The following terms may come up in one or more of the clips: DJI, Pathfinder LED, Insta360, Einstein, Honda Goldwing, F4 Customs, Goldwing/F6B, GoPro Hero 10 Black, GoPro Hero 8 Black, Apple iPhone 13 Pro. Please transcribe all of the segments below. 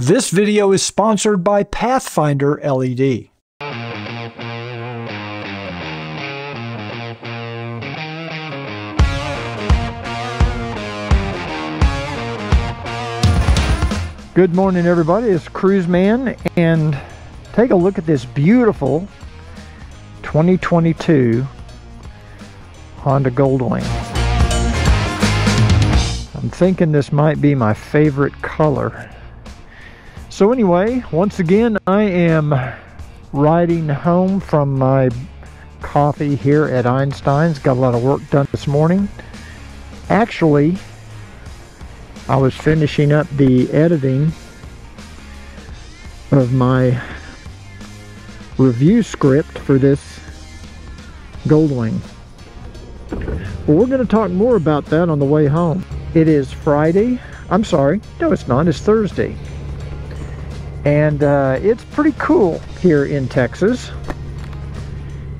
This video is sponsored by Pathfinder LED. Good morning, everybody. It's Cruiseman, and take a look at this beautiful 2022 Honda Goldwing. I'm thinking this might be my favorite color. So anyway, once again, I am riding home from my coffee here at Einstein's. Got a lot of work done this morning. Actually, I was finishing up the editing of my review script for this Goldwing. Well, we're going to talk more about that on the way home. It is Friday. I'm sorry. No, it's not. It's Thursday. And it's pretty cool here in Texas.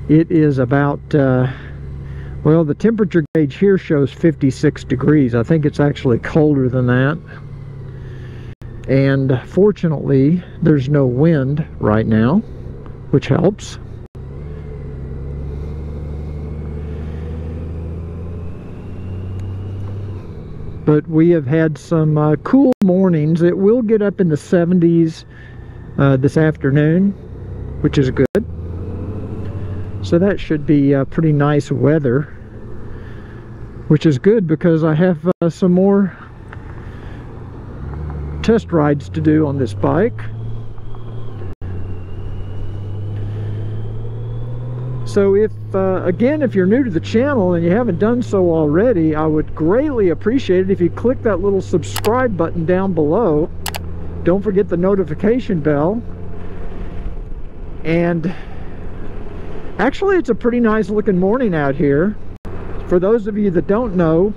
It is about, well, the temperature gauge here shows 56 degrees. I think it's actually colder than that. And fortunately, there's no wind right now, which helps. But we have had some cool mornings. It will get up in the 70s this afternoon, which is good. So that should be pretty nice weather, which is good because I have some more test rides to do on this bike. So if, again, if you're new to the channel and you haven't done so already, I would greatly appreciate it if you click that little subscribe button down below. Don't forget the notification bell. And actually, it's a pretty nice looking morning out here. For those of you that don't know,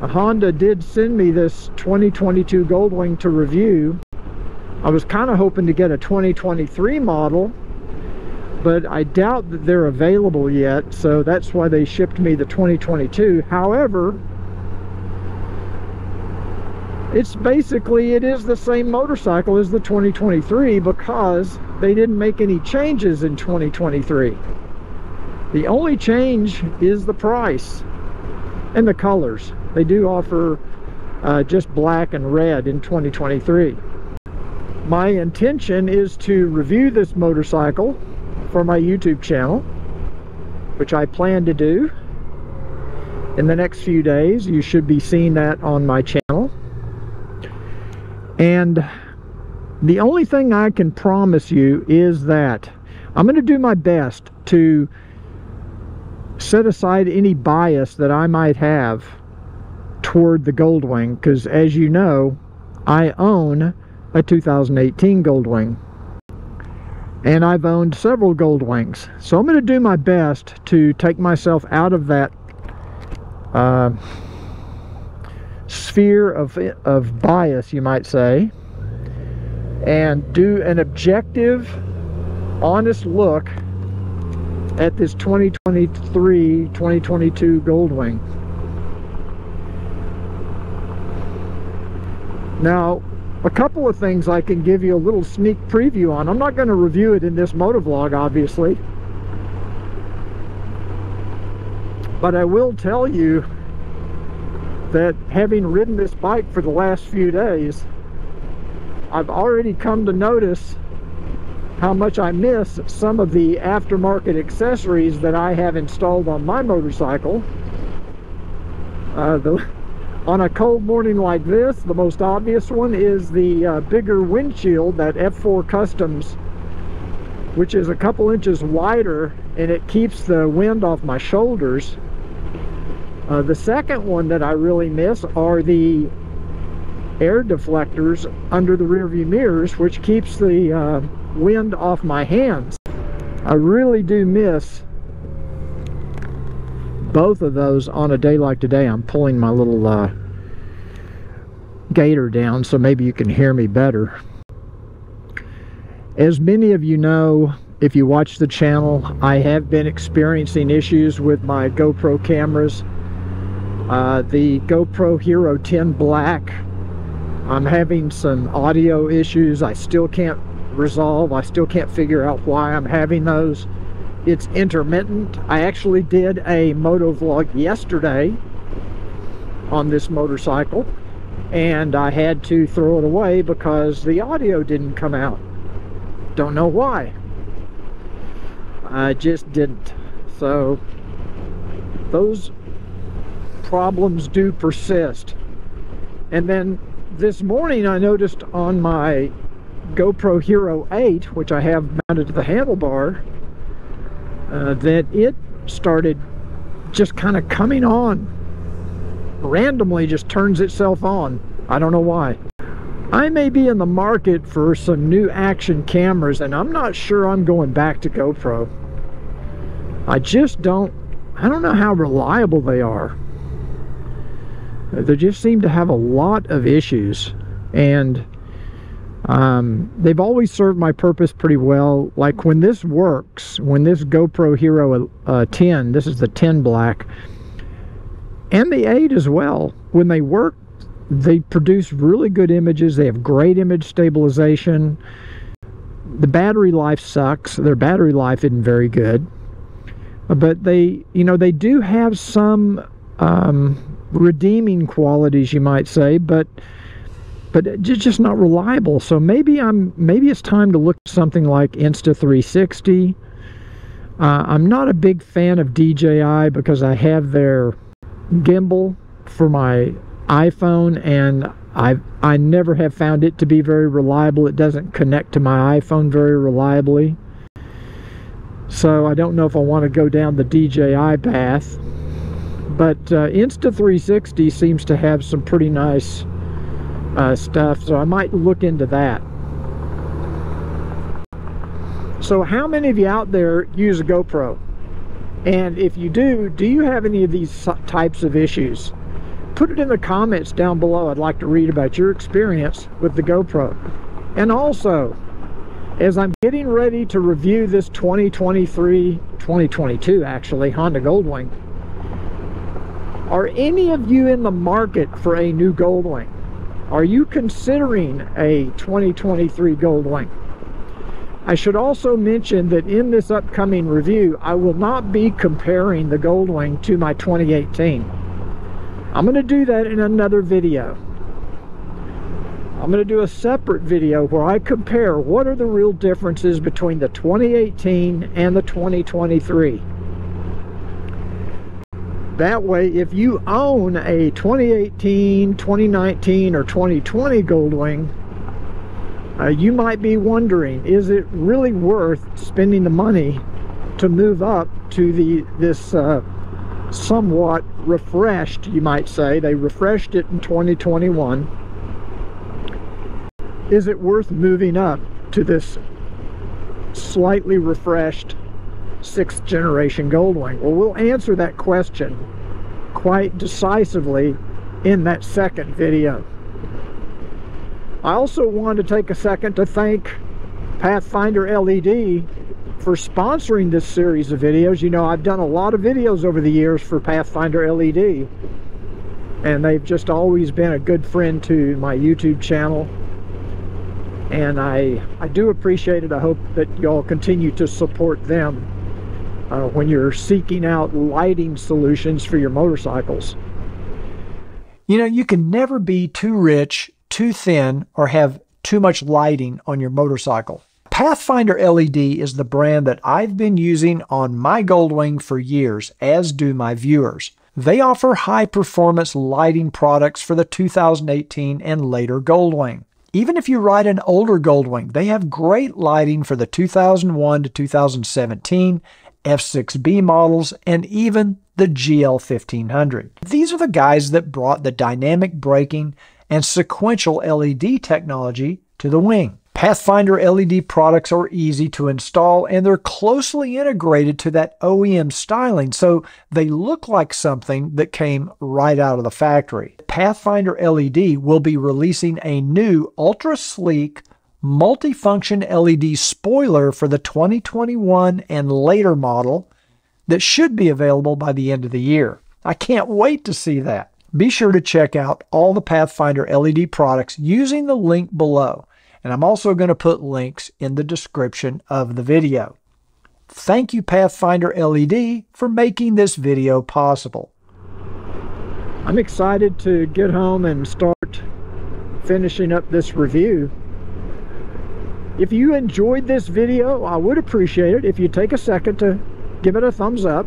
Honda did send me this 2022 Goldwing to review. I was kind of hoping to get a 2023 model, but I doubt that they're available yet, so that's why they shipped me the 2022. However, it's basically, it is the same motorcycle as the 2023 because they didn't make any changes in 2023. The only change is the price and the colors. They do offer just black and red in 2023. My intention is to review this motorcycle for my YouTube channel, which I plan to do in the next few days. You should be seeing that on my channel. And the only thing I can promise you is that I'm going to do my best to set aside any bias that I might have toward the Goldwing, because as you know, I own a 2018 Goldwing. And I've owned several Goldwings. So I'm going to do my best to take myself out of that sphere of bias, you might say, and do an objective, honest look at this 2023-2022 Goldwing. Now, a couple of things I can give you a little sneak preview on. I'm not going to review it in this motovlog, obviously. But I will tell you that having ridden this bike for the last few days, I've already come to notice how much I miss some of the aftermarket accessories that I have installed on my motorcycle. On a cold morning like this, the most obvious one is the bigger windshield, that F4 Customs, which is a couple inches wider, and it keeps the wind off my shoulders. The second one that I really miss are the air deflectors under the rearview mirrors, which keeps the wind off my hands. I really do miss both of those on a day like today. I'm pulling my little gaiter down so maybe you can hear me better. As many of you know, if you watch the channel, I have been experiencing issues with my GoPro cameras. The GoPro Hero 10 Black I'm having some audio issues I still can't resolve. I still can't figure out why I'm having those. It's intermittent. I actually did a moto vlog yesterday on this motorcycle, and I had to throw it away because the audio didn't come out. Don't know why. I just didn't. So those problems do persist. And then this morning I noticed on my GoPro Hero 8, which I have mounted to the handlebar, that it started just kind of coming on. Randomly just turns itself on. I don't know why. I may be in the market for some new action cameras, and I'm not sure I'm going back to GoPro. I don't know how reliable they are. They just seem to have a lot of issues, and they've always served my purpose pretty well. Like when this works, when this GoPro Hero 10, this is the 10 Black, and the 8 as well, when they work, they produce really good images. They have great image stabilization. The battery life sucks. Their battery life isn't very good. But they, you know, they do have some redeeming qualities, you might say, but it's just not reliable. So maybe it's time to look at something like Insta360. I'm not a big fan of DJI because I have their gimbal for my iPhone, and I never have found it to be very reliable. It doesn't connect to my iPhone very reliably, so I don't know if I want to go down the DJI path. But Insta360 seems to have some pretty nice stuff, so I might look into that. So how many of you out there use a GoPro? And if you do, do you have any of these types of issues? Put it in the comments down below. I'd like to read about your experience with the GoPro. And also, as I'm getting ready to review this 2022 actually, Honda Goldwing, are any of you in the market for a new Goldwing? Are you considering a 2023 Goldwing? I should also mention that in this upcoming review, I will not be comparing the Goldwing to my 2018. I'm going to do that in another video. I'm going to do a separate video where I compare what are the real differences between the 2018 and the 2023. That way, if you own a 2018, 2019, or 2020 Goldwing, you might be wondering, is it really worth spending the money to move up to this somewhat refreshed, you might say, they refreshed it in 2021. Is it worth moving up to this slightly refreshed 6th generation Goldwing? Well, we'll answer that question quite decisively in that second video. I also want to take a second to thank Pathfinder LED for sponsoring this series of videos. You know, I've done a lot of videos over the years for Pathfinder LED, and they've just always been a good friend to my YouTube channel. And I do appreciate it. I hope that y'all continue to support them when you're seeking out lighting solutions for your motorcycles. You know, you can never be too rich, too thin, or have too much lighting on your motorcycle. Pathfinder LED is the brand that I've been using on my Goldwing for years, as do my viewers. They offer high-performance lighting products for the 2018 and later Goldwing. Even if you ride an older Goldwing, they have great lighting for the 2001 to 2017, F6B models, and even the GL1500. These are the guys that brought the dynamic braking and sequential LED technology to the wing. Pathfinder LED products are easy to install, and they're closely integrated to that OEM styling, so they look like something that came right out of the factory. Pathfinder LED will be releasing a new ultra-sleek, multifunction LED spoiler for the 2021 and later model that should be available by the end of the year. I can't wait to see that. Be sure to check out all the Pathfinder LED products using the link below. And I'm also going to put links in the description of the video. Thank you, Pathfinder LED, for making this video possible. I'm excited to get home and start finishing up this review. If you enjoyed this video, I would appreciate it if you take a second to give it a thumbs up.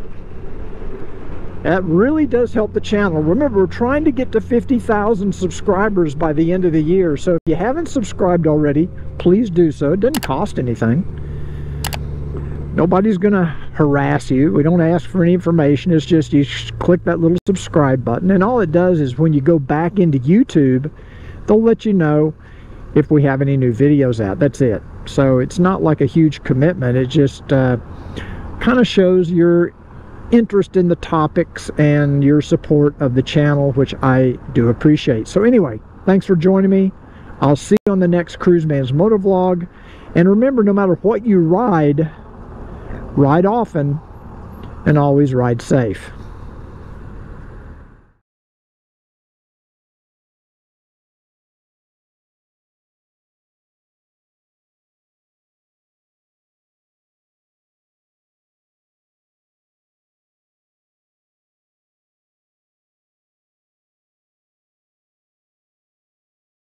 That really does help the channel. Remember, we're trying to get to 50,000 subscribers by the end of the year. So if you haven't subscribed already, please do so. It doesn't cost anything. Nobody's gonna harass you. We don't ask for any information. It's just you click that little subscribe button. And all it does is when you go back into YouTube, they'll let you know if we have any new videos out. That's it. So it's not like a huge commitment. It just kind of shows your interest in the topics and your support of the channel, which I do appreciate. So anyway, thanks for joining me. I'll see you on the next Cruiseman's Moto Vlog. And remember, no matter what you ride, ride often and always ride safe.